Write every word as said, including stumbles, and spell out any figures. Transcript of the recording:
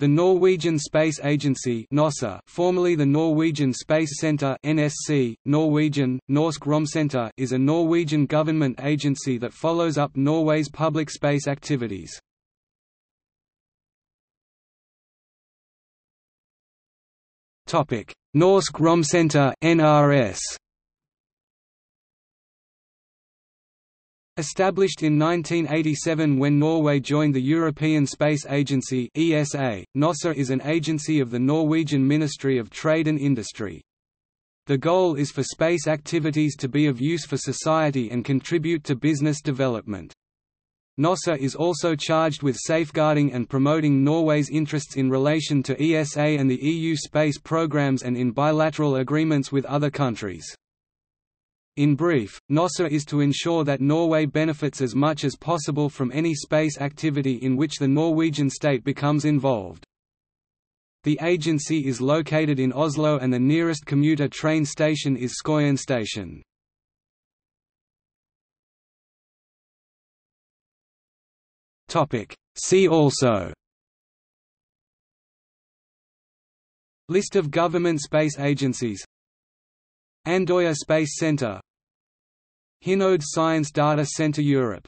The Norwegian Space Agency (NASA), formerly the Norwegian Space Centre (N S C), Norwegian, Norsk Romsenter, is a Norwegian government agency that follows up Norway's public space activities. Topic: Norsk Romsenter (N R S). Established in nineteen eighty-seven when Norway joined the European Space Agency (E S A), NASA is an agency of the Norwegian Ministry of Trade and Industry. The goal is for space activities to be of use for society and contribute to business development. NASA is also charged with safeguarding and promoting Norway's interests in relation to E S A and the E U space programs and in bilateral agreements with other countries. In brief, NASA is to ensure that Norway benefits as much as possible from any space activity in which the Norwegian state becomes involved. The agency is located in Oslo and the nearest commuter train station is Skøyen Station. See also: List of government space agencies, Andøya Space Center, Hinode Science Data Center Europe.